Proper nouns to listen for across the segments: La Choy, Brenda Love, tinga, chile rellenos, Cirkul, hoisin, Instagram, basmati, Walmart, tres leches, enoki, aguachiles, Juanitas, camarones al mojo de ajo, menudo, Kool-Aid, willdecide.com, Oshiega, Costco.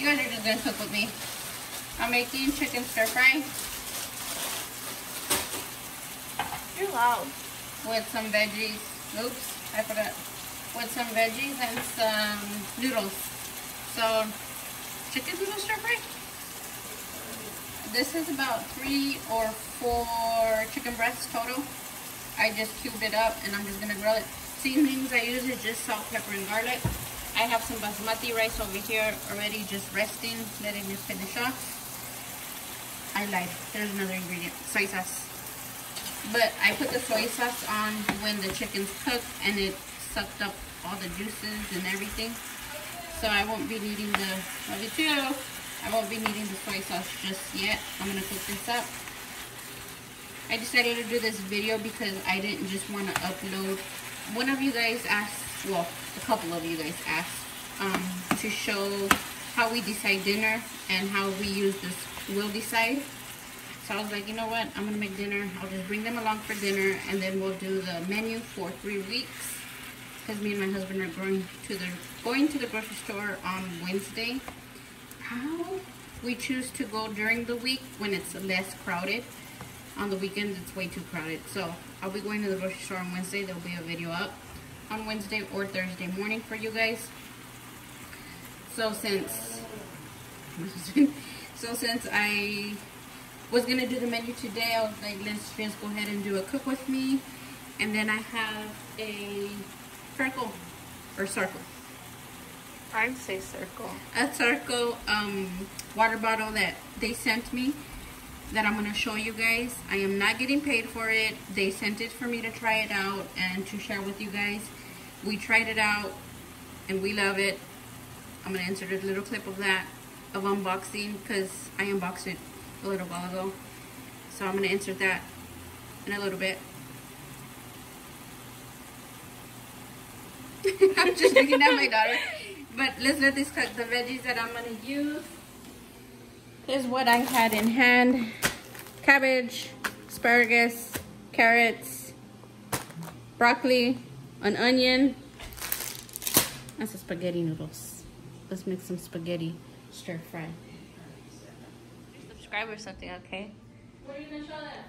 You guys are just gonna cook with me. I'm making chicken stir fry. You're loud. With some veggies. Oops, I forgot. With some veggies and some noodles. So, chicken noodle stir fry. This is about 3 or 4 chicken breasts total. I just cubed it up and I'm just gonna grill it. Seasonings I use is just salt, pepper, and garlic. I have some basmati rice over here already just resting, letting it finish off. I lied, there's another ingredient, soy sauce. But I put the soy sauce on when the chicken's cooked and it sucked up all the juices and everything. So I won't be needing the, soy sauce just yet. I'm gonna cook this up. I decided to do this video because I didn't just want to upload. One of you guys asked, well, a couple of you guys asked to show how we decide dinner and how we use this Will Decide. So I was like, you know what, I'm gonna make dinner. I'll just bring them along for dinner and then we'll do the menu for 3 weeks, because me and my husband are going to the grocery store on Wednesday. How we choose to go during the week when it's less crowded. On the weekends, it's way too crowded. So I'll be going to the grocery store on Wednesday. There'll be a video up on Wednesday or Thursday morning for you guys. So since I was gonna do the menu today, I was like, let's just go ahead and do a cook with me. And then I have a circle or circle. I'd say circle. A circle water bottle that they sent me, that I'm gonna show you guys. I am not getting paid for it. They sent it for me to try it out and to share with you guys. We tried it out and we love it. I'm gonna insert a little clip of that, of unboxing, because I unboxed it a little while ago. So I'm gonna insert that in a little bit. I'm just looking at my daughter. But let's let this cook. The veggies that I'm gonna use is what I had in hand. Cabbage, asparagus, carrots, broccoli, an onion, and some spaghetti noodles. Let's make some spaghetti stir fry. Subscribe or something, okay? Where are you gonna show that?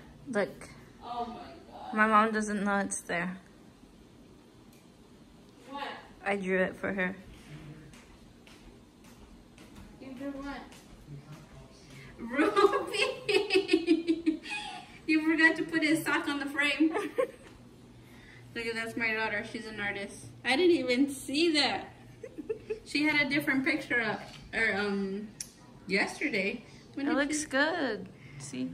Look. Oh my god. My mom doesn't know it's there. What? I drew it for her. You drew what? Ruby! You forgot to put his sock on the frame. Look at, that's my daughter. She's an artist. I didn't even see that. She had a different picture up or yesterday. It looks good. See?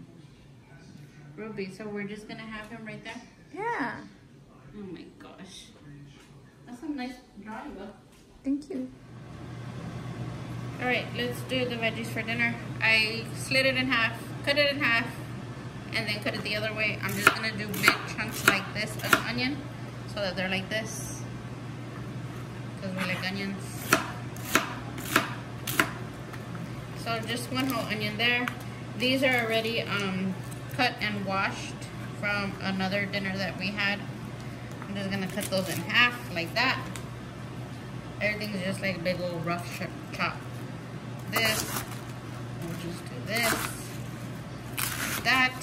Ruby, so we're just gonna have him right there? Yeah. Oh my gosh. That's a nice drawing though. Thank you. Alright, let's do the veggies for dinner. I slit it in half, cut it in half, and then cut it the other way. I'm just gonna do big chunks like this of onion, so that they're like this, because we like onions. So just one whole onion there. These are already cut and washed from another dinner that we had. I'm just gonna cut those in half like that. Everything's just like a big old rough chop. This, we'll just do this, like that.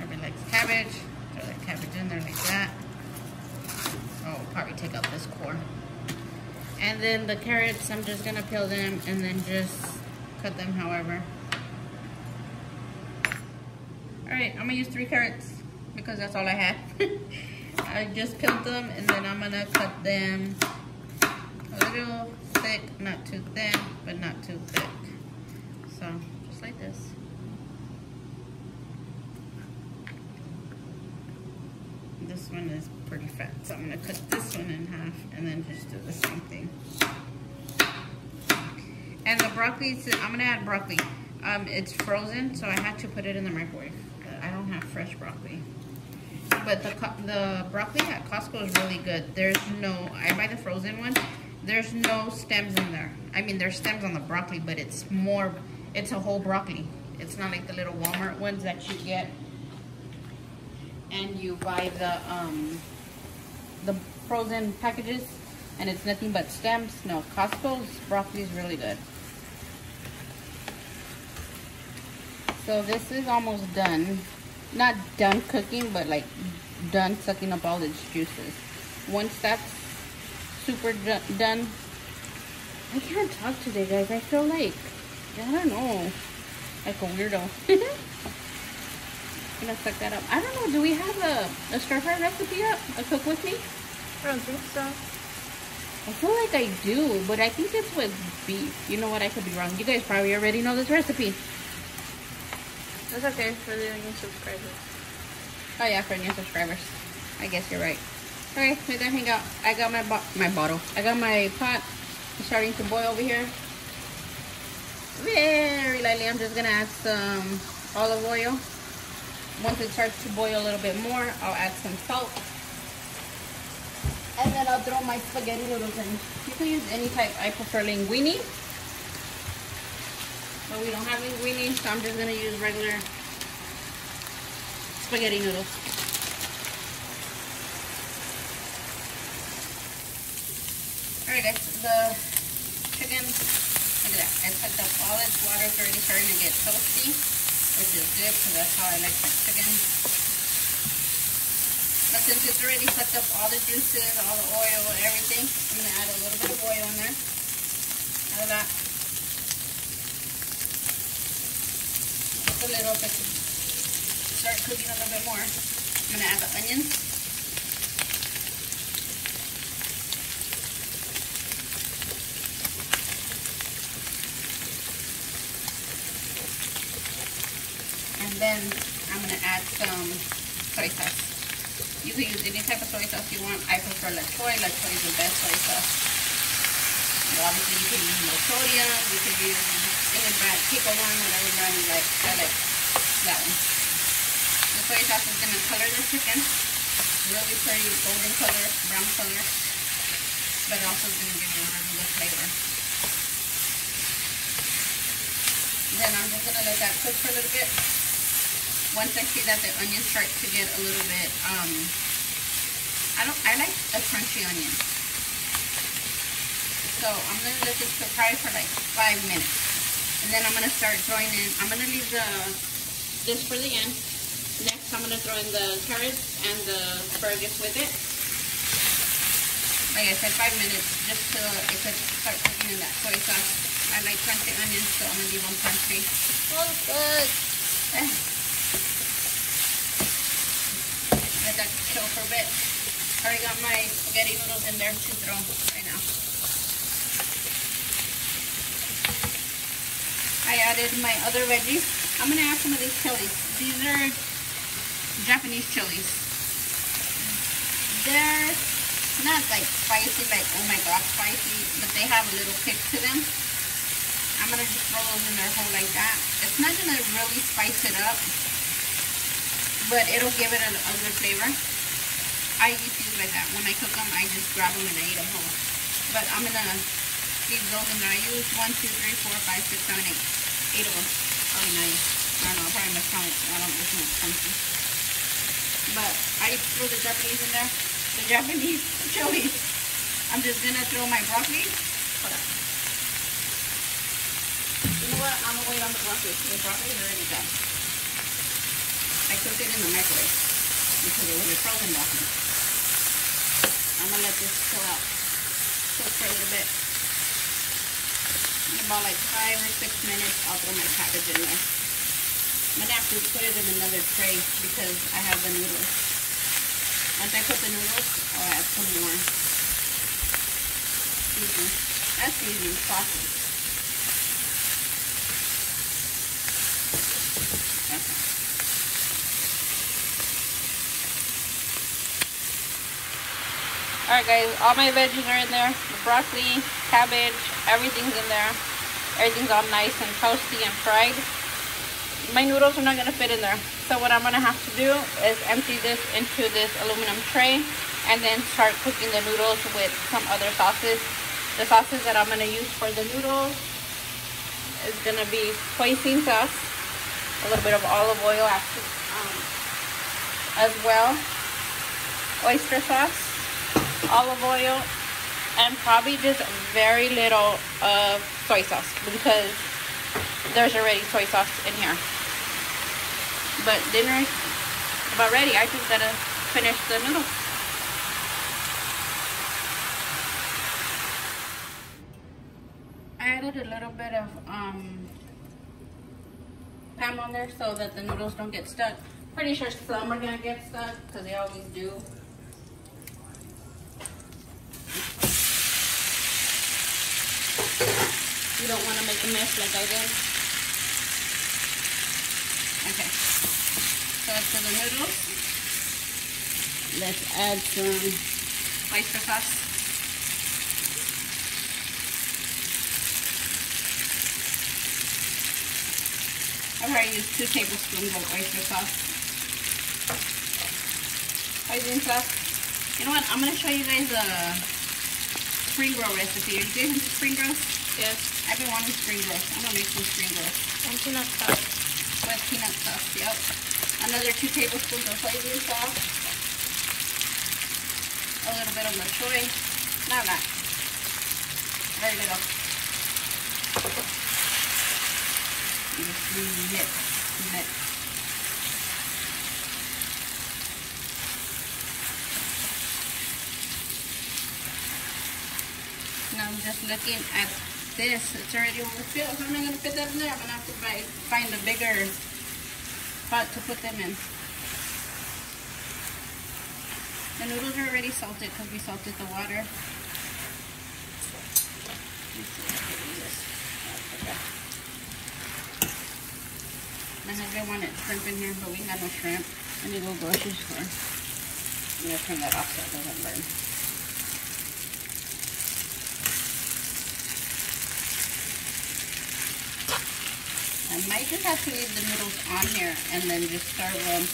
Everybody likes cabbage. Throw that cabbage in there like that. Oh, we'll probably take out this core. And then the carrots, I'm just gonna peel them and then just cut them however. All right, I'm gonna use 3 carrots because that's all I had. I just peeled them and then I'm gonna cut them a little thick, not too thin, but not too thick. So, just like this. This one is pretty fat, so I'm gonna cut this one in half and then just do the same thing. And the broccoli, I'm gonna add broccoli. It's frozen, so I had to put it in the microwave. I don't have fresh broccoli. But the broccoli at Costco is really good. There's no, I buy the frozen one. There's no stems in there. I mean, there's stems on the broccoli, but it's more, it's a whole broccoli. It's not like the little Walmart ones that you get and you buy the frozen packages. and it's nothing but stems. No, Costco's broccoli is really good. So this is almost done. Not done cooking, but like done sucking up all its juices. Once that's super done, I can't talk today, guys. I feel like, I don't know, like a weirdo. I'm gonna suck that up. I don't know, do we have a stir fry recipe up? A cook with me? I don't think so. I feel like I do, but I think it's with beef. You know what, I could be wrong. You guys probably already know this recipe. That's okay for the new subscribers. Oh yeah, for new subscribers. I guess you're right. Okay, let that hang out. I got my pot starting to boil over here. Very lightly, I'm just gonna add some olive oil. Once it starts to boil a little bit more, I'll add some salt. And then I'll throw my spaghetti noodles in. You can use any type. I prefer linguine, but we don't have linguine, so I'm just gonna use regular spaghetti noodles. All right, guys, the chicken, look at that. I sucked up all its water. It's already starting to get toasty, which is good because that's how I like my chicken. But since it's already sucked up all the juices, all the oil, everything, I'm going to add a little bit of oil in there. Add that. Just a little bit. Start cooking a little bit more. I'm going to add the onions. And then I'm going to add some soy sauce. You can use any type of soy sauce you want. I prefer la choy. La choy is the best soy sauce. And obviously, you can use no sodium. You can use any brand, pick a one, whatever brand you like. I like that one. The soy sauce is going to color the chicken. Really pretty golden color, brown color. But it also is going to give you a really good flavor. Then I'm just going to let that cook for a little bit. Once I see that the onion starts to get a little bit, I like a crunchy onion. So I'm gonna let this cook fry for like 5 minutes, and then I'm gonna start throwing in. I'm gonna leave this for the end. Next, I'm gonna throw in the carrots and the asparagus with it. Like I said, 5 minutes just till it could start cooking in that soy sauce. I like crunchy onions, so I'm gonna leave them crunchy. Oh, good. Let that chill for a bit. I already got my spaghetti noodles in there to throw right now. I added my other veggies. I'm gonna add some of these chilies. These are Japanese chilies. They're not like spicy, like oh my god spicy, but they have a little kick to them. I'm gonna just throw those in their whole like that. It's not gonna really spice it up, but it'll give it a good flavor. I eat things like that. When I cook them, I just grab them and I eat them whole. But I'm gonna leave those in there. I use 1, 2, 3, 4, 5, 6, 7, 8. 8 of them. Probably 9. I don't know. Probably miscounted. I don't know if it's something. But I threw the Japanese in there. The Japanese chili. I'm just gonna throw my broccoli. Hold on. You know what? I'm gonna wait on the broccoli. The broccoli is already done. I cooked it in the microwave because it was a frozen broccoli. I'm gonna let this chill out, cook for a little bit. In about like 5 or 6 minutes, I'll throw my cabbage in there. I'm gonna have to put it in another tray because I have the noodles. Once I cook the noodles, I'll add some more seasoning. That's seasoning, sausage. Alright guys, all my veggies are in there. The broccoli, cabbage, everything's in there. Everything's all nice and toasty and fried. My noodles are not going to fit in there. So what I'm going to have to do is empty this into this aluminum tray and then start cooking the noodles with some other sauces. The sauces that I'm going to use for the noodles is going to be hoisin sauce, a little bit of olive oil after, as well, oyster sauce, olive oil, and probably just very little of soy sauce because there's already soy sauce in here. But dinner is about ready. I just gotta finish the noodles. I added a little bit of Pam on there so that the noodles don't get stuck. Pretty sure some are gonna get stuck because they always do. You don't want to make a mess like I did. Okay, so after the noodles, let's add some oyster sauce. I've already used 2 tablespoons of oyster sauce. Hoisin sauce. You know what? I'm going to show you guys the spring roll recipe. Are you doing spring rolls? Yes. I've been wanting spring rolls. I'm gonna make some spring rolls. And peanut sauce. With peanut sauce, yep. Another 2 tablespoons of hoisin sauce. A little bit of choy. Not that. Very little. Just mix. I'm just looking at this. It's already overfilled. So I'm not going to put that in there. I'm going to have to find a bigger pot to put them in. The noodles are already salted because we salted the water. My husband wanted shrimp in here, but we had no shrimp. I need to go grocery store. I'm going to turn that off so it doesn't burn. I might just have to leave the noodles on here and then just serve them,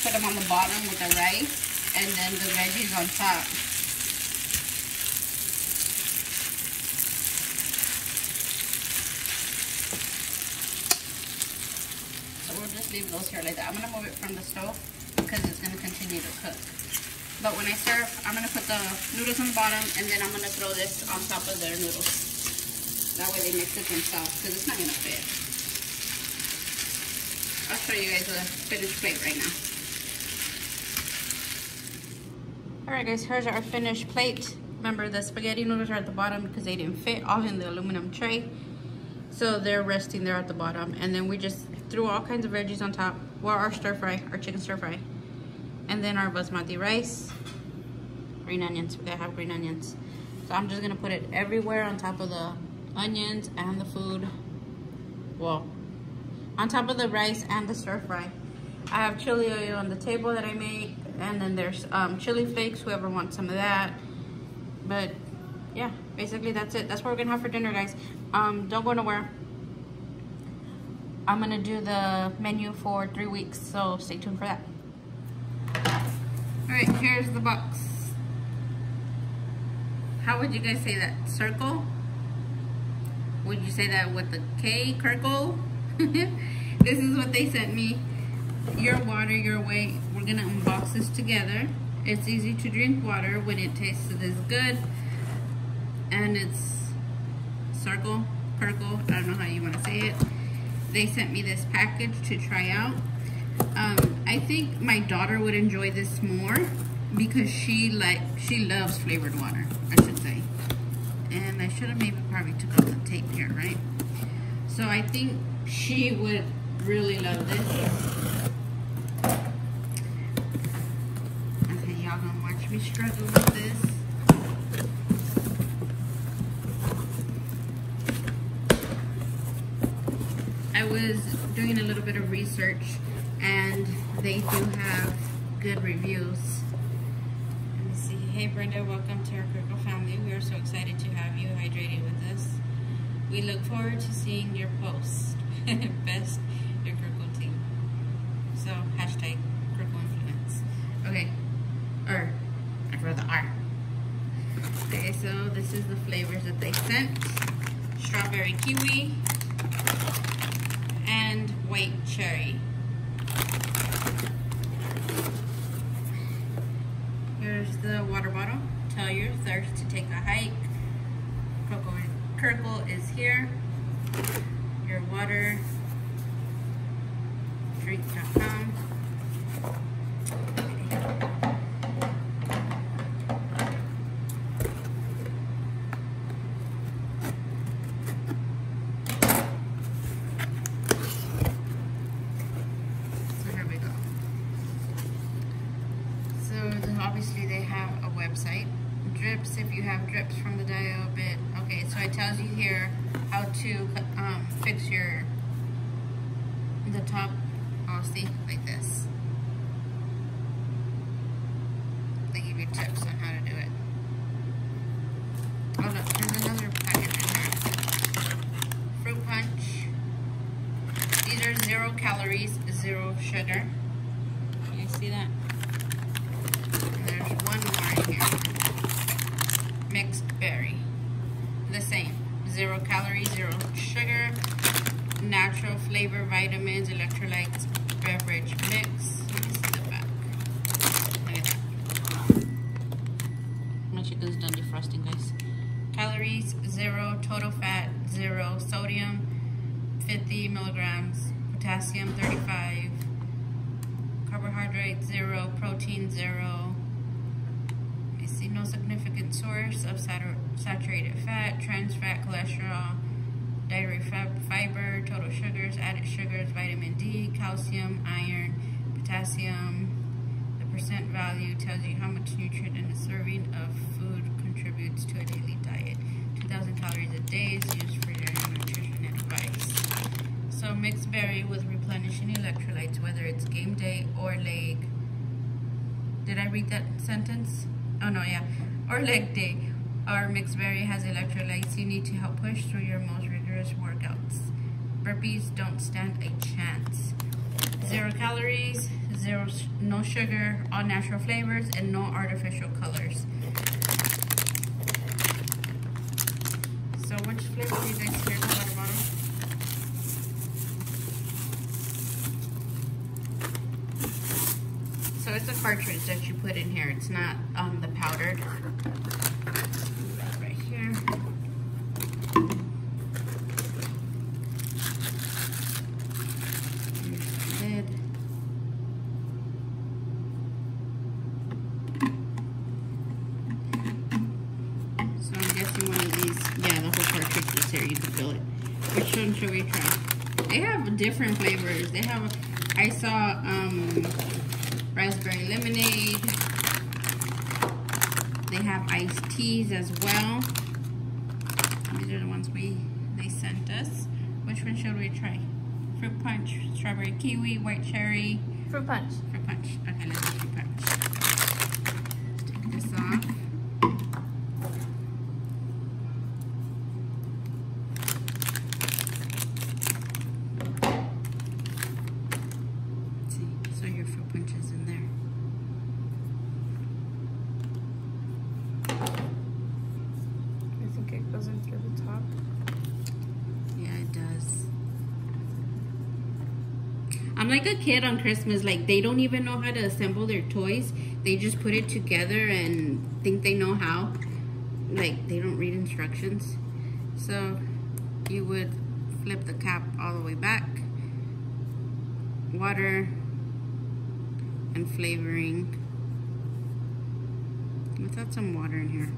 put them on the bottom with the rice and then the veggies on top. So we'll just leave those here like that. I'm going to move it from the stove because it's going to continue to cook. But when I serve, I'm going to put the noodles on the bottom and then I'm going to throw this on top of their noodles. That way they mix it themselves because it's not going to fit. I'll show you guys the finished plate right now. Alright guys, here's our finished plate. Remember the spaghetti noodles are at the bottom because they didn't fit all in the aluminum tray. So they're resting there at the bottom. And then we just threw all kinds of veggies on top. Well, our stir fry, our chicken stir fry. And then our basmati rice. Green onions, we gotta have green onions. So I'm just gonna put it everywhere on top of the onions and the food. Well, on top of the rice and the stir fry. I have chili oil on the table that I made, and then there's chili flakes, whoever wants some of that. But yeah, basically that's it. That's what we're gonna have for dinner, guys. Don't go nowhere. I'm gonna do the menu for 3 weeks, so stay tuned for that. All right, here's the box. How would you guys say that? Cirkul? Would you say that with the K, Cirkul? This is what they sent me. Your water, your way. We're gonna unbox this together. It's easy to drink water when it tastes this good. And it's Cirkul, Cirkul, I don't know how you want to say it. They sent me this package to try out. I think my daughter would enjoy this more because she loves flavored water, I should say. And I should have maybe probably took off the tape here, right? So I think she would really love this. Okay, y'all gonna watch me struggle with this. I was doing a little bit of research and they do have good reviews. Let me see. Hey Brenda, welcome to our Cirkul family. We are so excited to have you hydrated with us. We look forward to seeing your posts. Best your Cirkul team. So hashtag Cirkul influence. Okay. I forgot the R. Okay, so this is the flavors that they sent. Strawberry kiwi and white cherry. Here's the water bottle. Tell your thirst to take a hike. water, drink.com. So here we go. So obviously they have a website. Drips, if you have drips from the dial bit. Okay, so it tells you here how to fix the top. I'll see, like this. They give you tips on how to do it. Oh look, there's another package in here. Fruit punch. These are 0 calories, 0 sugar. Can you see that? And there's one more in here. Mixed berry. The same. 0 calories, 0 sugar. Natural flavor, vitamins, electrolytes, beverage mix. Let me see the back. Look at that. My chicken's done defrosting, guys. Calories, 0. Total fat, 0. Sodium, 50 milligrams. Potassium, 35. Carbohydrates, 0. Protein, 0. I see no significant source of saturated fat, trans fat, cholesterol, dairy fiber, total sugars, added sugars, vitamin D, calcium, iron, potassium. The percent value tells you how much nutrient in a serving of food contributes to a daily diet. 2,000 calories a day is used for your nutrition advice. So mixed berry with replenishing electrolytes, whether it's game day or leg. Did I read that sentence? Oh no, yeah. Or leg day. Our mixed berry has electrolytes you need to help push through your most rigorous workouts. Burpees don't stand a chance. 0 calories, no sugar, all natural flavors, and no artificial colors. So which flavor do you guys hear about the bottle? So it's a cartridge that you put in here. It's not the powdered. Which one should we try? They have different flavors. They have, I saw raspberry lemonade. They have iced teas as well. These are the ones they sent us. Which one should we try? Fruit punch, strawberry kiwi, white cherry. Fruit punch. Fruit punch. Okay, let's do fruit punch. Let's take this off. I'm like a kid on Christmas, like they don't even know how to assemble their toys. They just put it together and think they know how. Like they don't read instructions. So you would flip the cap all the way back. Water and flavoring. Let's add some water in here.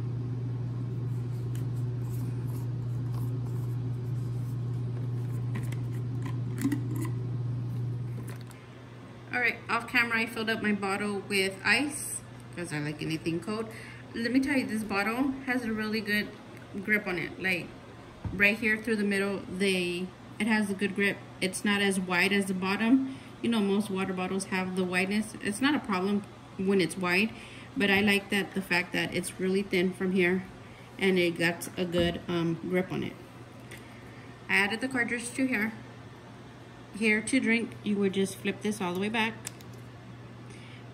Alright, off camera I filled up my bottle with ice because I like anything cold. Let me tell you, this bottle has a really good grip on it. Like right here through the middle, it has a good grip. It's not as wide as the bottom. You know, most water bottles have the wideness. It's not a problem when it's wide, but I like that the fact that it's really thin from here and it got a good grip on it. I added the cartridge to here. Here to drink, you would just flip this all the way back.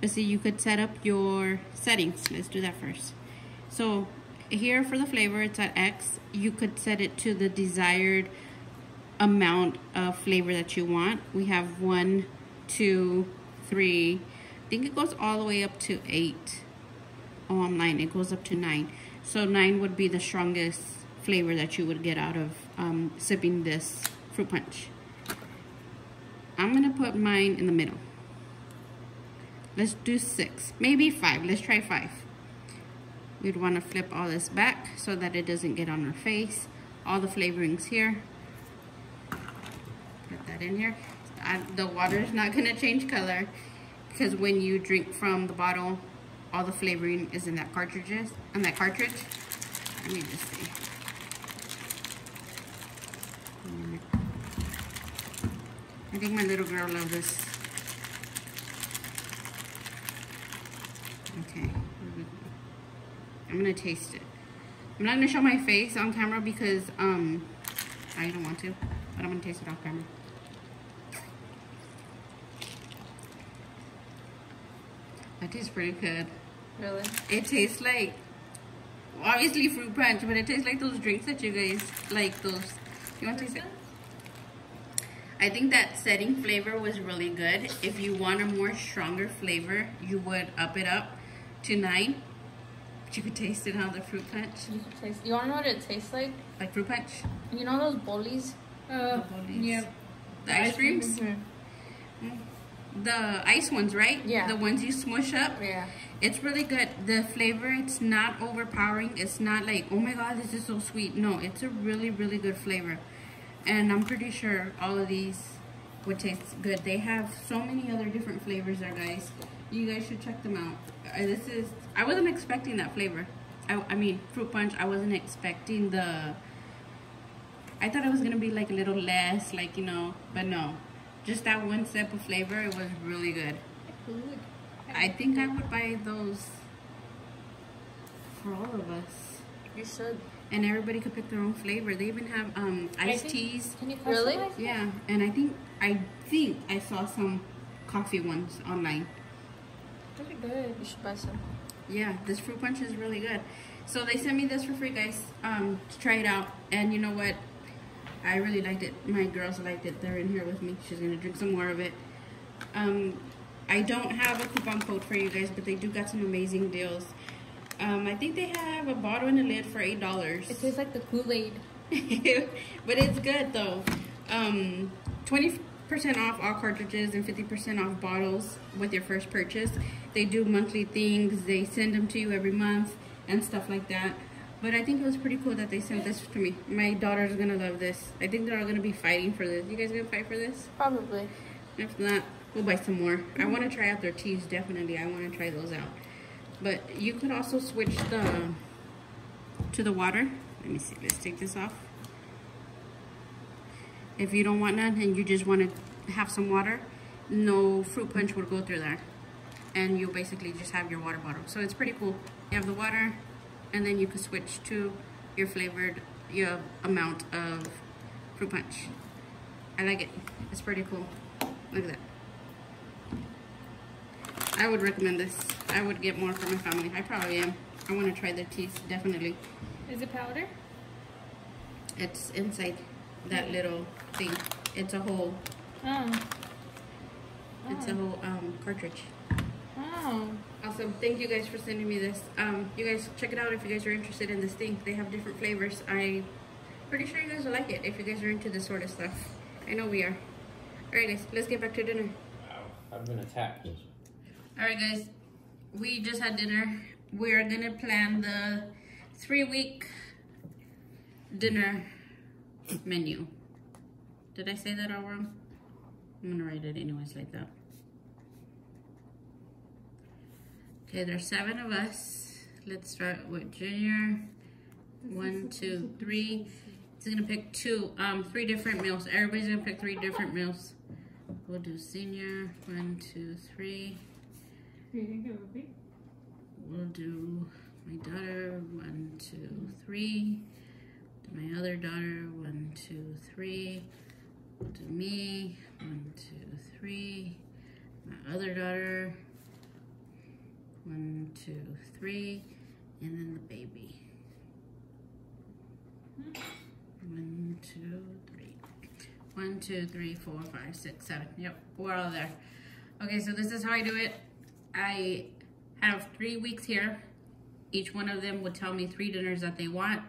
But see, you could set up your settings. Let's do that first. So here for the flavor, it's at X. You could set it to the desired amount of flavor that you want. We have 1, 2, 3. I think it goes all the way up to 8. Oh, I'm lying. It goes up to 9. So 9 would be the strongest flavor that you would get out of sipping this fruit punch. I'm gonna put mine in the middle. Let's do 6, maybe 5. Let's try 5. We'd want to flip all this back so that it doesn't get on our face. All the flavorings here. Put that in here. The water is not gonna change color because when you drink from the bottle, all the flavoring is in that cartridges. On that cartridge. Let me just see. I think my little girl loves this. Okay, I'm gonna taste it. I'm not gonna show my face on camera because I don't want to, but I'm gonna taste it off camera. That tastes pretty good. Really? It tastes like, obviously fruit punch, but it tastes like those drinks that you guys like. Those. You want to taste it? I think that setting flavor was really good. If you want a more stronger flavor, you would up it up to 9. But you could taste it, how the fruit punch. You want to know what it tastes like? Like fruit punch? You know those bowlies? Yeah. The ice creams? The ice ones, right? Yeah. The ones you smush up? Yeah. It's really good. The flavor, it's not overpowering. It's not like, oh my God, this is so sweet. No, it's a really, really good flavor. And I'm pretty sure all of these would taste good. They have so many other different flavors there, guys. You guys should check them out. This is, I wasn't expecting that flavor. I mean, fruit punch, I wasn't expecting the, I thought it was going to be like a little less, like, you know, but no. Just that one sip of flavor, it was really good. I think I would buy those for all of us. You should. And everybody could pick their own flavor. They even have iced teas. Can you really? Yeah. And I think I saw some coffee ones online. Pretty good. You should buy some. Yeah, this fruit punch is really good. So they sent me this for free, guys, to try it out. And you know what? I really liked it. My girls liked it. They're in here with me. She's gonna drink some more of it. I don't have a coupon code for you guys, but they do got some amazing deals. I think they have a bottle and a lid for $8. It tastes like the Kool-Aid. But it's good though. 20% off all cartridges and 50% off bottles with your first purchase. They do monthly things. They send them to you every month and stuff like that. But I think it was pretty cool that they sent this to me. My daughter's gonna love this. I think they're all gonna be fighting for this. You guys gonna fight for this? Probably. If not, we'll buy some more. I wanna try out their teas, definitely. I wanna try those out. But you could also switch to the water. Let me see, let's take this off. If you don't want none and you just want to have some water, no fruit punch will go through there. And you'll basically just have your water bottle. So it's pretty cool. You have the water and then you can switch to your flavored, your amount of fruit punch. I like it. It's pretty cool. Look at that. I would recommend this. I would get more for my family. I probably am. I want to try their teas, definitely. Is it powder? It's inside that little thing. It's a whole. Oh. It's a whole cartridge. Oh. Awesome. Thank you guys for sending me this. You guys check it out if you guys are interested in this thing. They have different flavors. I'm pretty sure you guys will like it if you guys are into this sort of stuff. I know we are. Alright guys, let's get back to dinner. Wow, I've been attacked. Alright guys, we just had dinner. We're gonna plan the 3-week dinner menu. Did I say that all wrong? I'm gonna write it anyways like that. Okay, there's 7 of us. Let's start with Junior. 1, 2, 3. He's gonna pick 3 different meals. Everybody's gonna pick 3 different meals. We'll do Senior. 1, 2, 3. We'll do my daughter, 1, 2, 3. My other daughter, 1, 2, 3. We'll do me, 1, 2, 3. My other daughter, 1, 2, 3. And then the baby. 1, 2, 3. 1, 2, 3, 4, 5, 6, 7. Yep, we're all there. Okay, so this is how I do it. I have 3 weeks here. Each one of them would tell me 3 dinners that they want.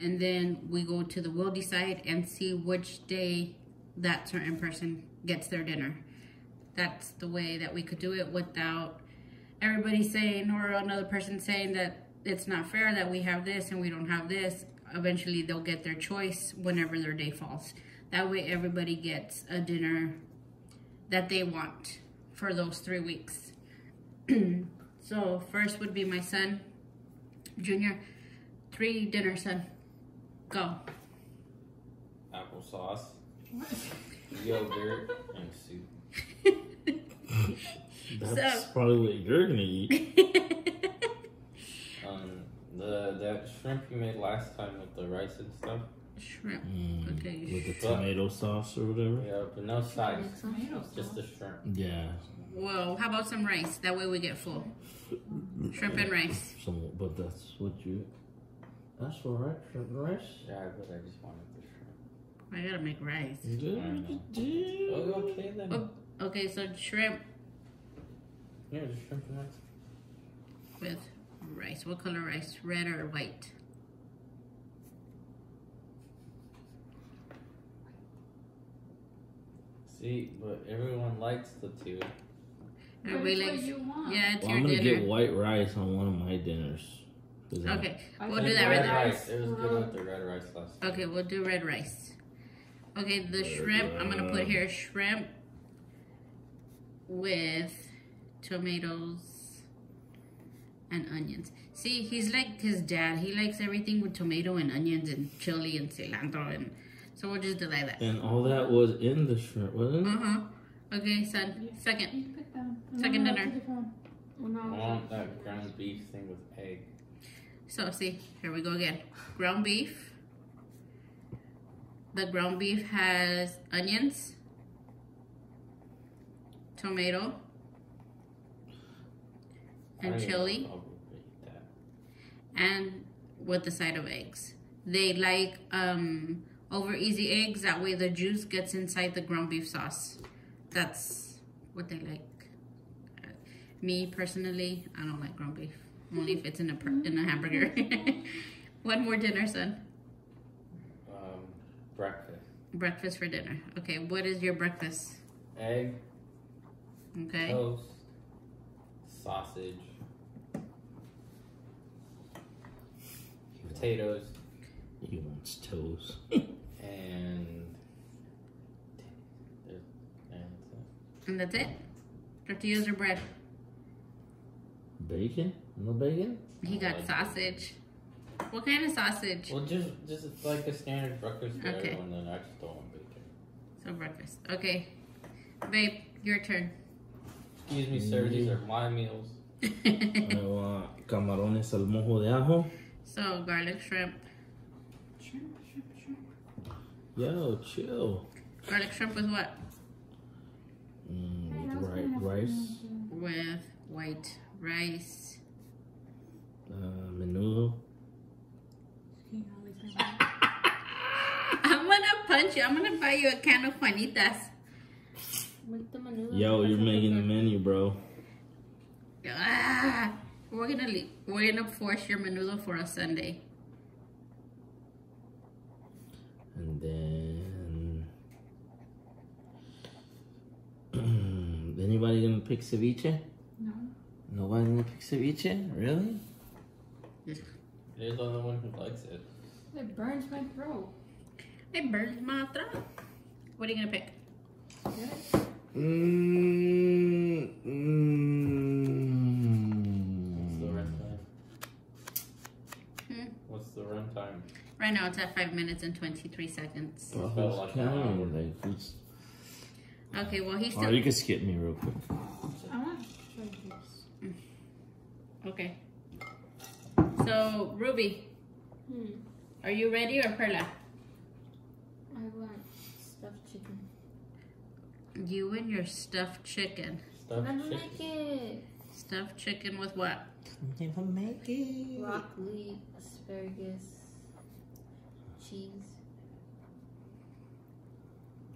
And then we go to the We'll Decide and see which day that certain person gets their dinner. That's the way that we could do it without everybody saying, or another person saying, that it's not fair that we have this and we don't have this. Eventually they'll get their choice whenever their day falls. That way everybody gets a dinner that they want for those 3 weeks. So first would be my son, Junior. 3 dinner, son. Go. Applesauce, yogurt, and soup. That's probably what you're gonna eat. That shrimp you made last time with the rice and stuff. Shrimp. Okay. With the tomato sauce or whatever. Yeah, but no sides. Just the shrimp. Yeah. Whoa! How about some rice? That way we get full. Shrimp and rice. Some, but that's what you. That's all right. Shrimp and rice. Yeah, but I just wanted the shrimp. I gotta make rice. Oh, okay then. Oh, okay, so shrimp. Yeah, just shrimp and rice. With rice. What color rice? Red or white? See, but everyone likes the two. Everybody likes what you want. Yeah, it's well, your dinner. I'm gonna get white rice on one of my dinners. Okay, we'll do that red rice. It was good with the red rice last time. Okay, we'll do red rice. Okay, the shrimp. I'm gonna put here shrimp with tomatoes and onions. See, he's like his dad. He likes everything with tomato and onions and chili and cilantro and. So we'll just delay that. And all that was in the shrimp, wasn't it? Okay, son. Second. Second dinner. I want that ground beef thing with egg. So, see, here we go again. Ground beef. The ground beef has onions, tomato, and chili. And with the side of eggs. They like, over easy eggs, that way the juice gets inside the ground beef sauce. That's what they like. Me personally, I don't like ground beef. Only if it's in a hamburger. One more dinner, son. Breakfast. Breakfast for dinner. Okay, what is your breakfast? Egg. Okay. Toast. Sausage. Potatoes. He wants toast. And that's it? Tortillas or bread? Bacon? No bacon? He got like sausage. Bacon. What kind of sausage? Well, just like a standard breakfast for everyone, then I just don't want bacon. So breakfast. Okay. Babe, your turn. Excuse me, sir. These are my meals. I want camarones al mojo de ajo. So, garlic shrimp. Yo, chill. Garlic shrimp with what? Rice. With white rice. Menudo. I'm gonna punch you. I'm gonna buy you a can of Juanitas. Yo, you're making the menu, bro. Ah, we're gonna force your menudo for a Sunday. And then, anybody gonna pick ceviche? No. Nobody gonna pick ceviche? Really? You're the only one who likes it. It burns my throat. It burns my throat. What are you gonna pick? What's the runtime? Right now it's at 5 minutes and 23 seconds. Oh, okay, well he's still. Oh, you can skip me real quick. I want to try this. Okay. So Ruby, are you ready or Perla? I want stuffed chicken. You and your stuffed chicken. I don't like it. Stuffed chicken with what? Never make it. Broccoli, asparagus. Cheese.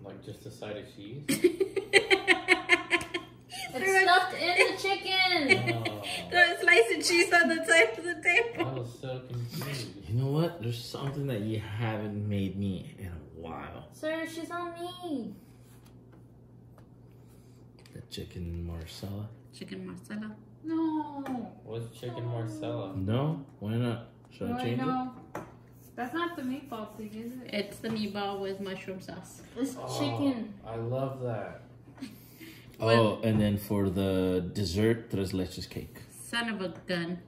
Like just a side of cheese? It's stuffed in the chicken! Oh. There's a slice of cheese on the side of the table. I was so confused. You know what? There's something that you haven't made me in a Wow. Sir, she's on me. The chicken Marcella. Chicken Marcella? No. What's chicken Marcella? No? Why not? Should I change it? That's not the meatball thing, is it? It's the meatball with mushroom sauce. It's chicken. I love that. Oh, and then for the dessert, tres leches cake. Son of a gun.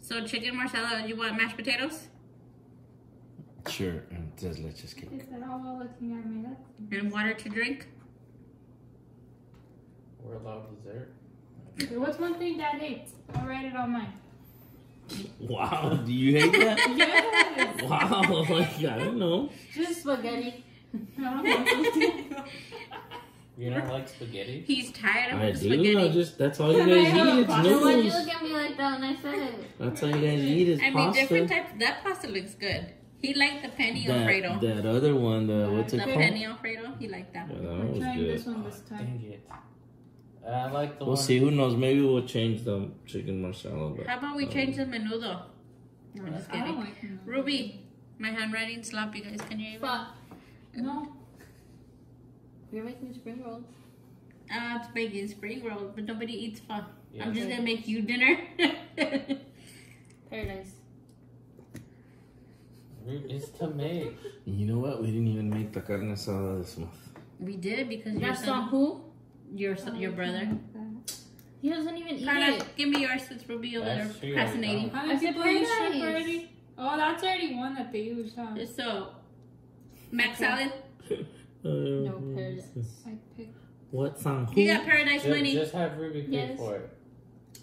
So chicken Marcella, you want mashed potatoes? Sure, and tres leches cake. Is that all we're looking at, Mila? And water to drink? We're allowed dessert. Okay, what's one thing Dad hates? I'll write it on mine. Wow, do you hate that? Yes. Wow, like, I don't know. Just spaghetti. You don't like spaghetti? He's tired of spaghetti. I do. Just, that's all you guys eat. It's noodles. Why'd you look at me like that when I said it? That's all you guys eat is pasta. I mean, different types. That pasta looks good. He liked the penne alfredo. That other one, what's it called? The penne alfredo. He liked that one. Yeah, that was good. This one this time. Dang it. I like the one. We'll see. Who knows? Maybe we'll change the chicken Marcella. But how about we change the menudo? No, I'm just kidding. Like Ruby, my handwriting's sloppy, guys. Can you even? No. We're making spring rolls. It's making spring rolls, but nobody eats pho. Yeah. I'm just gonna make you dinner. Paradise. Root is to make. You know what? We didn't even make the carne asada this month. We did because your son. Who? Your son, your brother. He doesn't even eat it. Give me yours since Ruby over there procrastinating. I said paradise. Already. Oh, that's already one that they use. Huh? So, mac salad. No paradise. I picked. What song? You got paradise money. Just have Ruby pay for it.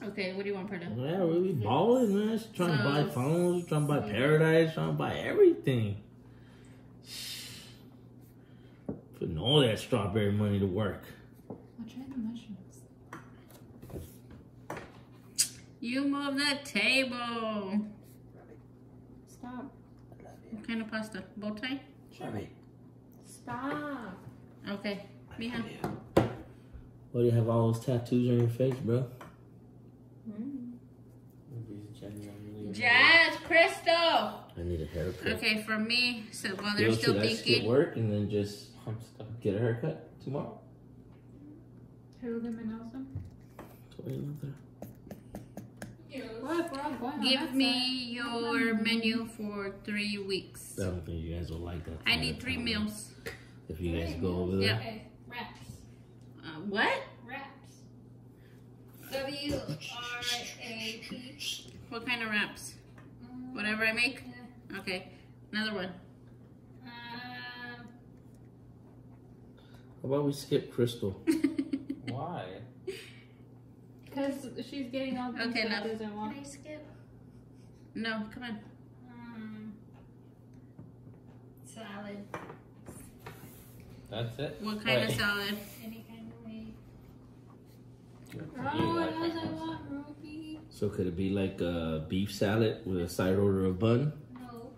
Okay, what do you want, Perda? Yeah, Ruby balling, man. She's trying to buy phones, she's trying to buy paradise, she's trying to buy everything. Putting all that strawberry money to work. I'll try the mushrooms. You move the table. Stop. What kind of pasta? Bow tie? Sorry. Stop. Okay, Mija. Why do you have all those tattoos on your face, bro? Jazz, Crystal. I need a haircut. Okay, for me, so while they're still thinking. Skip work and then just get a haircut tomorrow. Give me your menu for 3 weeks. I don't think you guys will like that. I need 3 meals. If you guys go over there. Okay, wraps. What? Wraps. WRAP. What kind of wraps? Whatever I make? Yeah. Okay, another one. How about we skip Crystal? Why? Because she's getting all the things that doesn't want. Can I skip? No, come on. Salad. That's it? What kind of salad? Any kind of meat. Oh, what else I want, Ruby? So could it be like a beef salad with a side order of bun? No.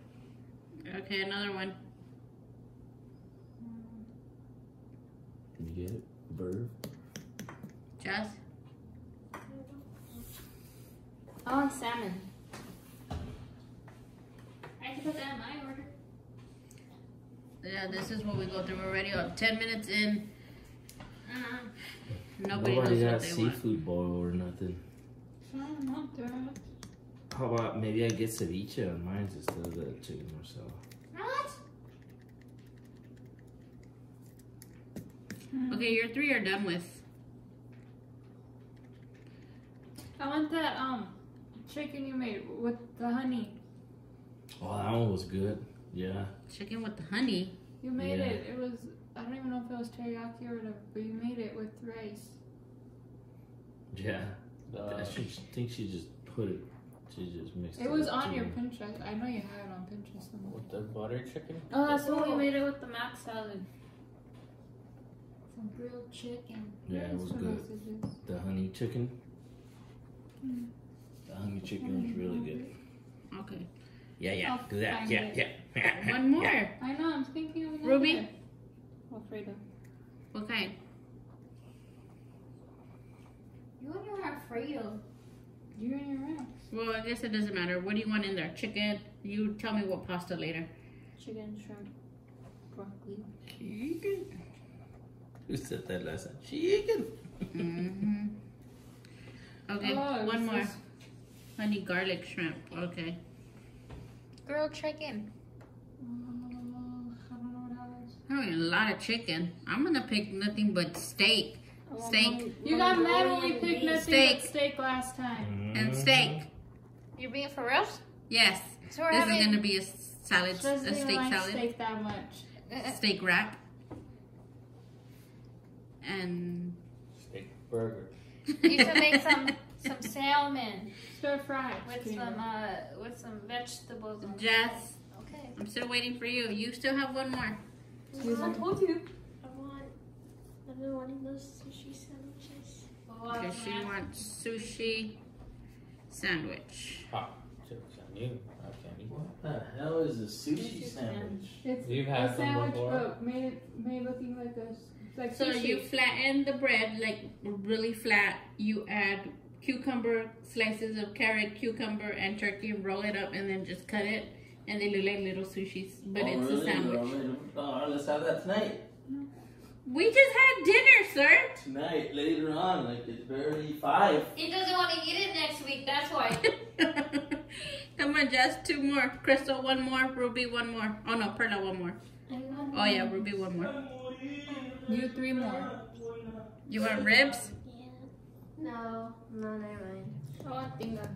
Okay, another one. You get it? Bird? Jess? I want salmon. I can put that in my order. Yeah, this is what we go through. We're already 10 minutes in. Nobody knows what they want. Seafood boil or nothing. How about maybe I get ceviche on mine instead of the chicken Marcella? What? Okay, your 3 are done with. I want that chicken you made with the honey. Oh, that one was good. Yeah. Chicken with the honey. You made it. It was, I don't even know if it was teriyaki or whatever, but you made it with rice. Yeah. I think she just put it. She just mixed it. It was on your Pinterest. I know you had it on Pinterest. Somewhere. With the butter chicken? Oh, that's when we made it with the mac salad. Some grilled chicken. Yeah, it was good. Sausages. The honey chicken. The honey chicken was really good. Okay. Yeah. One more. Yeah. I know, I'm thinking of another. Ruby? Alfredo. What kind? You and your Alfredo. You and your wraps. Well, I guess it doesn't matter. What do you want in there? Chicken? You tell me what pasta later. Chicken, shrimp. broccoli. Chicken. Who said that last time? Chicken. Mm-hmm. Okay, oh, one more. Honey garlic shrimp. Okay. Grilled chicken. I mean, a lot of chicken. I'm gonna pick nothing but steak. Steak. You got mad when we picked nothing but steak last time. And steak. You're being for real? Yes. So we're this is gonna be a salad, a steak like salad. Steak that much. Steak wrap. And steak burger. You should make some salmon stir fried with some vegetables. On Jess. Okay. I'm still waiting for you. You still have one more. I told you. I've been wanting those sushi sandwiches. Because she wants sushi sandwich. Ah, jokes on you. I can't eat. What the hell is a sushi sandwich? You've had a sandwich before. Made looking like a like so sushi. You flatten the bread like really flat. You add cucumber slices of carrot, cucumber, and turkey, and roll it up, and then just cut it. And they look like little sushis, but oh, it's really? A sandwich. Oh, let's have that tonight. We just had dinner, sir. Tonight, later on, like it's barely 5. He doesn't want to eat it next week, that's why. Come on, Jess, 2 more. Crystal, 1 more. Ruby, 1 more. Oh no, Perla, 1 more. Oh yeah, Ruby, 1 more. You 3 more. You want ribs? Yeah. No, never mind. I want tinga.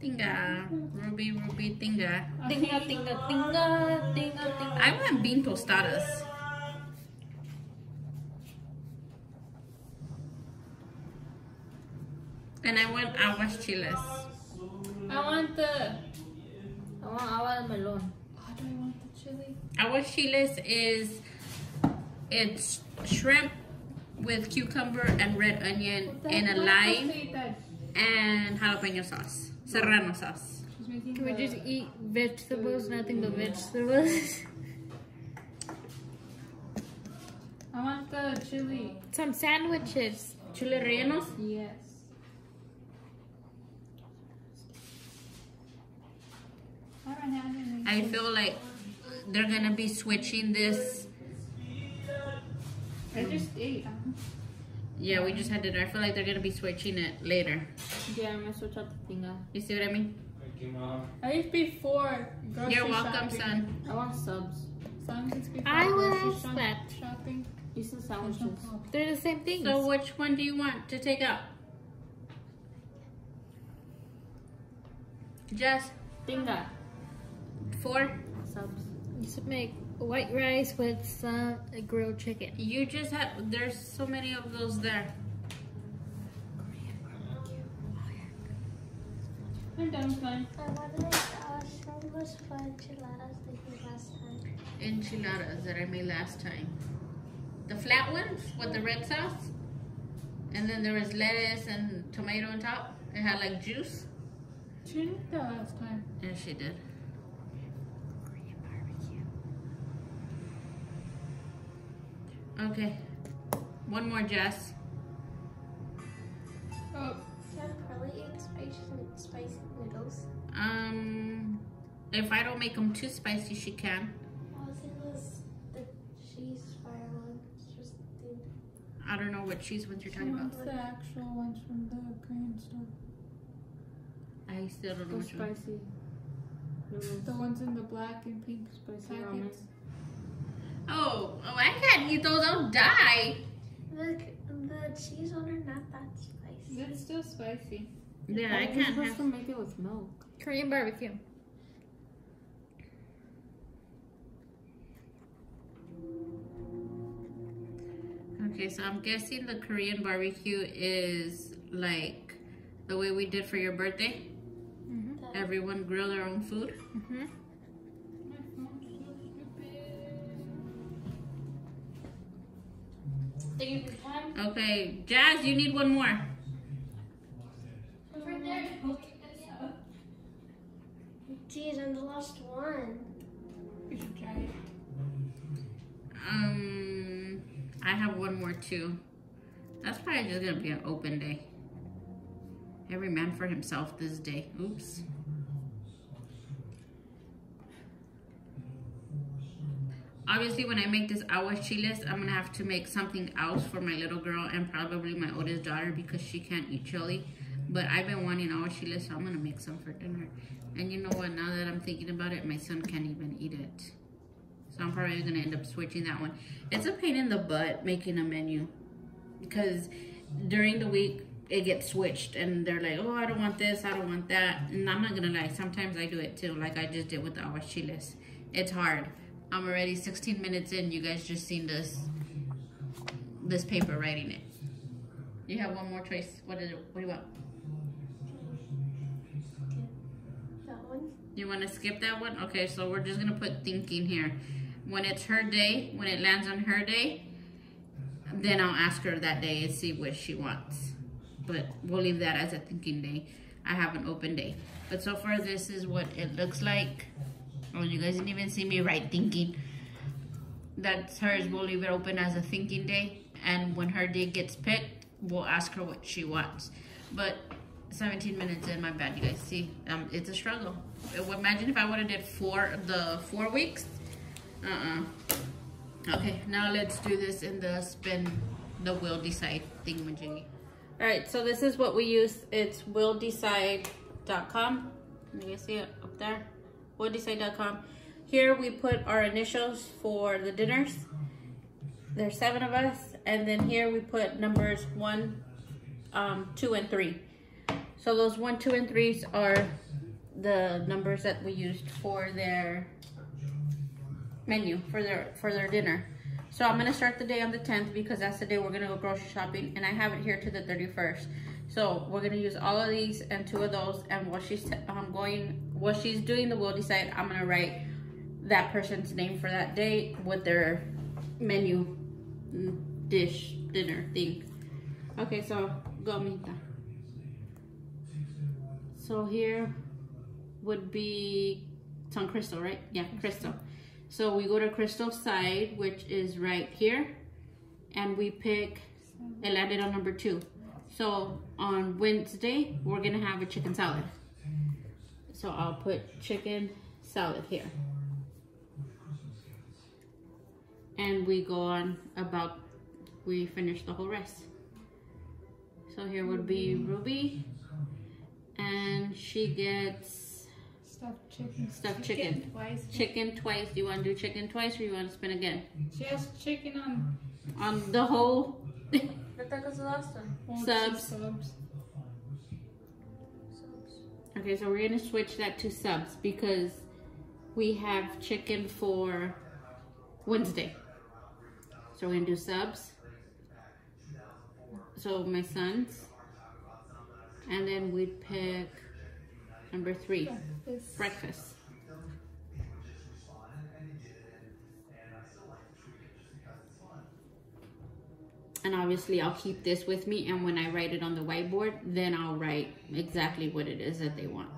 Tinga. Ruby, tinga. Tinga. I want bean tostadas. And I want aguachiles. I want agua de melon. Why do I want the chili? Aguachiles is, it's shrimp with cucumber and red onion and a lime and jalapeno sauce, serrano sauce. Can we just eat vegetables, nothing but vegetables? I want the chili. Some sandwiches. Chile rellenos? Yes. I feel like they're gonna be switching this. I just ate. Yeah, we just had dinner. I feel like they're gonna be switching it later. Yeah, I'm gonna switch out the tinga. You see what I mean? Thank you, Mom. I used before grocery You're welcome, shopping. Son. I want subs. Subs before I will expect shopping. You said sandwiches. They're the same thing. So which one do you want to take out? Just tinga. 4 subs. You should make white rice with some grilled chicken. You just have, there's so many of those there. I'm done with mine. I want to make so much fun enchiladas that you made last time. Enchiladas that I made last time. The flat ones with the red sauce. And then there was lettuce and tomato on top. It had like juice. She did that last time. Yeah, she did. Okay, 1 more, Jess. Oh. Can Carly eat spicy noodles? If I don't make them too spicy, she can. I'll say the cheese fire ones. Just the... I don't know what cheese ones you're talking about. What's the actual ones from the Korean store? I still don't know which ones. The spicy noodles. The ones in the black and pink spicy ramen. Oh, I can't eat those. I'll die. Look, the cheese ones are not that spicy. They're still spicy. Yeah, I can't. Supposed to make it with milk. Korean barbecue. Okay, so I'm guessing the Korean barbecue is like the way we did for your birthday. Mm-hmm. Everyone grill their own food. Mm-hmm. Okay, Jazz, you need 1 more. Over there. Geez, I'm the last one. You should try it. I have 1 more too. That's probably just gonna be an open day. Every man for himself this day. Oops. obviously when I make this aguachiles, I'm gonna have to make something else for my little girl and probably my oldest daughter because she can't eat chili. But I've been wanting aguachiles, so I'm gonna make some for dinner. And you know what, now that I'm thinking about it, my son can't even eat it. So I'm probably gonna end up switching that one. It's a pain in the butt making a menu because during the week it gets switched and they're like, oh, I don't want this, I don't want that. And I'm not gonna lie, sometimes I do it too, like I just did with the aguachiles. It's hard. I'm already 16 minutes in. You guys just seen this paper writing it. You have one more choice. What is it? What do you want? That one. You want to skip that one? Okay, so we're just gonna put thinking here. When it's her day, when it lands on her day, then I'll ask her that day and see what she wants. But we'll leave that as a thinking day. I have an open day. But so far, this is what it looks like. Oh, you guys didn't even see me write thinking. That's hers. We'll leave it open as a thinking day. And when her day gets picked, we'll ask her what she wants. But 17 minutes in, my bad, you guys see. It's a struggle. Imagine if I would have did the four weeks. Okay, now let's do this in the spin, the Will Decide thingamajiggy. All right, so this is what we use. It's willdecide.com. You guys see it up there? willdecide.com. Here we put our initials for the dinners. There's 7 of us, and then here we put numbers 1, 2, and 3. So those 1, 2, and 3s are the numbers that we used for their menu, for their dinner. So I'm gonna start the day on the 10th because that's the day we're gonna go grocery shopping, and I have it here to the 31st. So we're gonna use all of these and 2 of those, and while she's while she's doing the Will Decide, I'm gonna write that person's name for that day with their menu, dish, dinner thing. Okay, so go Mita. So here would be San Crystal, right? Yeah, Crystal. So we go to Crystal's side, which is right here, and we pick. It landed on number 2. So on Wednesday, we're gonna have a chicken salad. So I'll put chicken salad here. And we go on about, we finish the whole rest. So here would be Ruby, and she gets stuffed chicken. Twice. Chicken twice. Do you wanna do chicken twice or you wanna spin again? She has chicken on the whole. Subs. Okay, so we're gonna switch that to subs because we have chicken for Wednesday. So we're gonna do subs. So my son's, and then we pick number 3, breakfast. And obviously I'll keep this with me, and when I write it on the whiteboard, then I'll write exactly what it is that they want.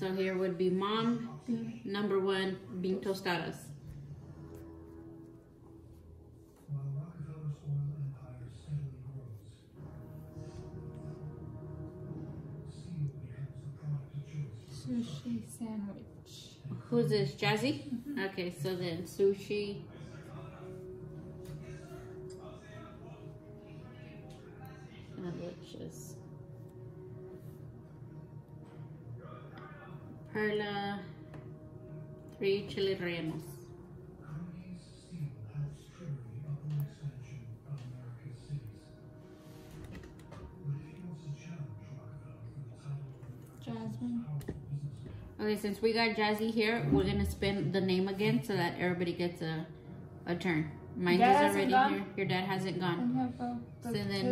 So here would be mom, number 1, bean tostadas. Sushi sandwich. Who's this, Jazzy? Mm-hmm. Okay, so then sushi. Delicious. Perla, 3 chili rellenos. Jasmine. Okay, since we got Jazzy here, we're gonna spin the name again so that everybody gets a turn. Mine is already here. Your dad hasn't gone. So then,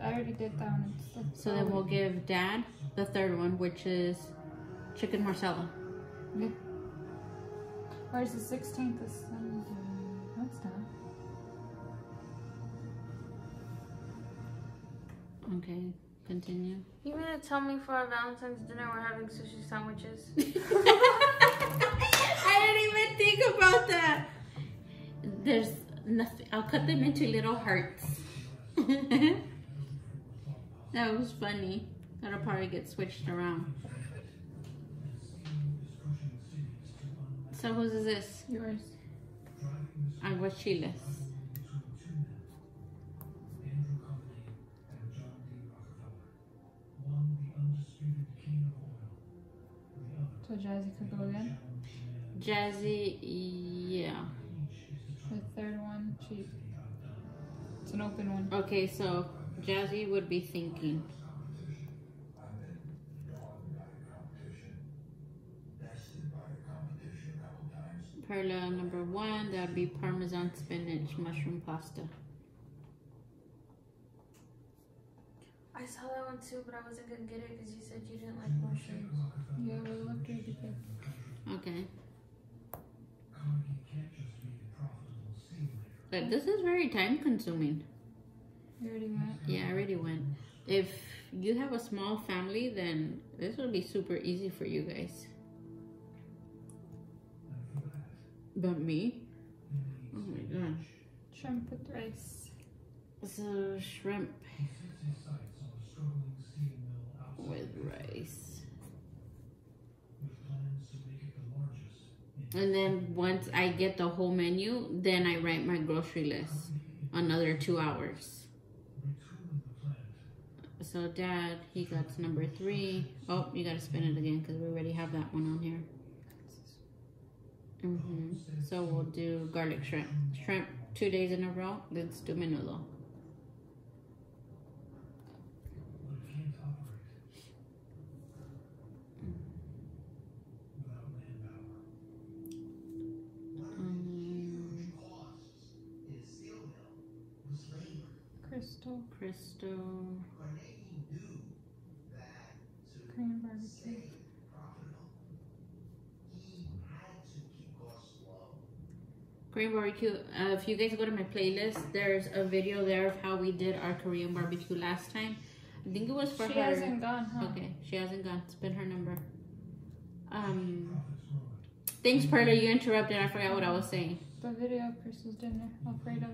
I already did that one. So then we'll give dad the 3rd one, which is chicken marsala. Yeah. Where's the 16th? Is Sunday. That's done. Okay, continue. You mean to tell me for our Valentine's dinner we're having sushi sandwiches? I didn't even think about that. There's nothing. I'll cut them into little hearts. That was funny. That'll probably get switched around. So whose is this? Yours. aguachiles. So Jazzy could go again? Jazzy, yeah. The third one, cheap. It's an open one. Okay, so Jazzy would be thinking. Perla number one, that would be Parmesan spinach mushroom pasta. I saw that one too, but I wasn't going to get it because you said you didn't like mushrooms. Yeah, we looked at it. Okay. But this is very time consuming. You already went? Yeah, I already went. If you have a small family, then this will be super easy for you guys. But me? Oh my gosh. Shrimp with rice. So shrimp with rice. And then once I get the whole menu, then I write my grocery list. Another 2 hours. So Dad, he got number three. Oh, you gotta spin it again because we already have that one on here. Mm-hmm. So we'll do garlic shrimp. Shrimp 2 days in a row. Let's do menudo. Crystal. Korean barbecue. Korean barbecue, if you guys go to my playlist, there's a video there of how we did our Korean barbecue last time. I think it was for her. She hasn't gone, huh? Okay, she hasn't gone. It's been her number. Thanks, Perla, you interrupted. I forgot what I was saying. The video of Crystal's dinner, Alfredo.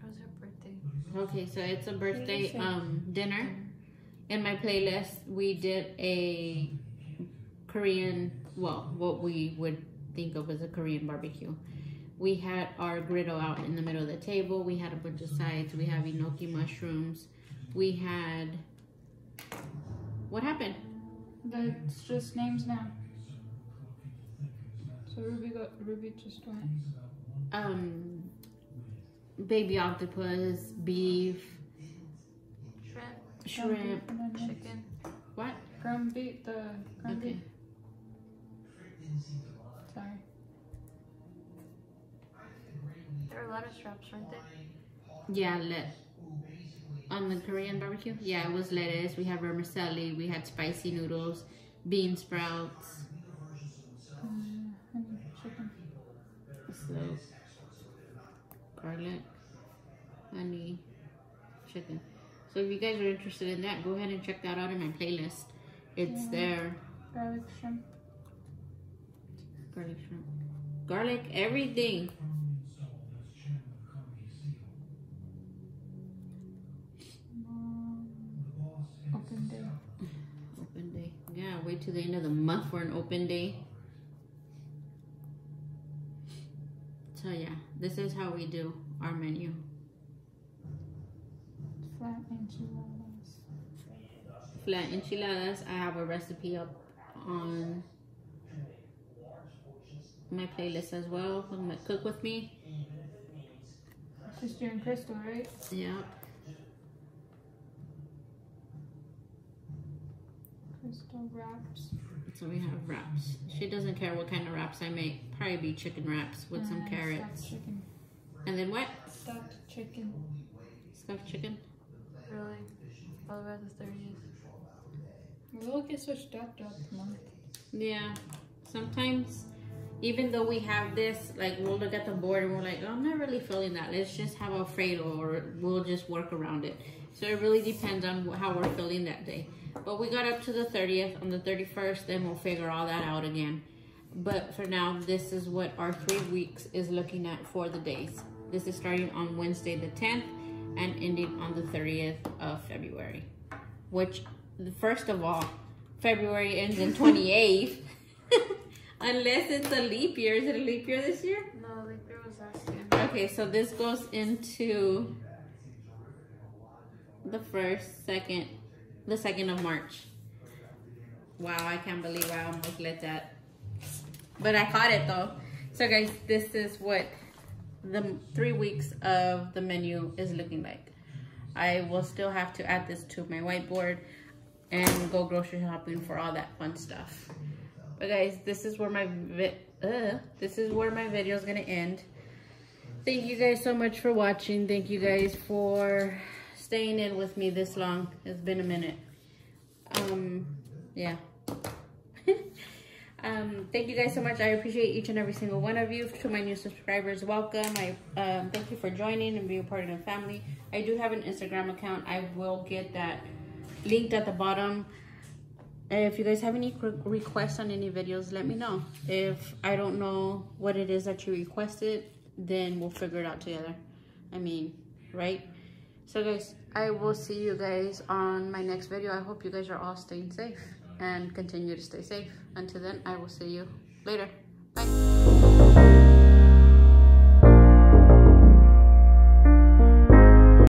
It was her birthday. Okay, so it's a birthday dinner. In my playlist, we did a Korean, well, what we would think of as a Korean barbecue. We had our griddle out in the middle of the table. We had a bunch of sides. We have enoki mushrooms. We had, what happened? That's just names now. So Ruby just went. Baby octopus, beef, shrimp, chicken. What? Ground beef, the ground beef. Sorry. There were lettuce wraps, weren't they? Yeah, on the Korean barbecue? Yeah, it was lettuce. We had vermicelli. We had spicy noodles, bean sprouts. Chicken. So, garlic, honey, chicken. So if you guys are interested in that, go ahead and check that out in my playlist. It's there. Garlic shrimp. Garlic shrimp. Garlic everything. Open day. Open day. Yeah, wait till the end of the month for an open day. So yeah, this is how we do our menu. Flat enchiladas. Flat enchiladas. I have a recipe up on my playlist as well. Come cook with me. It's just you and Crystal, right? Yep. Crystal wraps. So we have wraps. She doesn't care what kind of wraps I make. Probably be chicken wraps with some carrots. Stuffed chicken. And then what? Stuffed chicken. Stuffed chicken? Really? All about the 30th. We'll get switched up throughout the month. Yeah. Sometimes, even though we have this, like, we'll look at the board and we're like, oh, I'm not really feeling that. Let's just have Alfredo, or we'll just work around it. So it really depends on how we're feeling that day. But we got up to the 30th. On the 31st, then we'll figure all that out again. But for now, this is what our 3 weeks is looking at for the days. This is starting on Wednesday the 10th and ending on the 30th of February. Which, first of all, February ends in 28th. Unless it's a leap year. Is it a leap year this year? No, leap Okay, so this goes into the second of March. Wow, I can't believe I almost let that. But I caught it though. So guys, this is what the 3 weeks of the menu is looking like. I will still have to add this to my whiteboard and go grocery shopping for all that fun stuff. But guys, this is where my video is gonna end. Thank you guys so much for watching. Thank you guys for staying in with me this long. It's been a minute. Yeah. Thank you guys so much. I appreciate each and every single one of you. To my new subscribers, welcome. I thank you for joining and being a part of the family. I do have an Instagram account. I will get that linked at the bottom. If you guys have any requests on any videos, let me know. If I don't know what it is that you requested, then we'll figure it out together. I mean, right? So guys, I will see you guys on my next video. I hope you guys are all staying safe and continue to stay safe. Until then, I will see you later.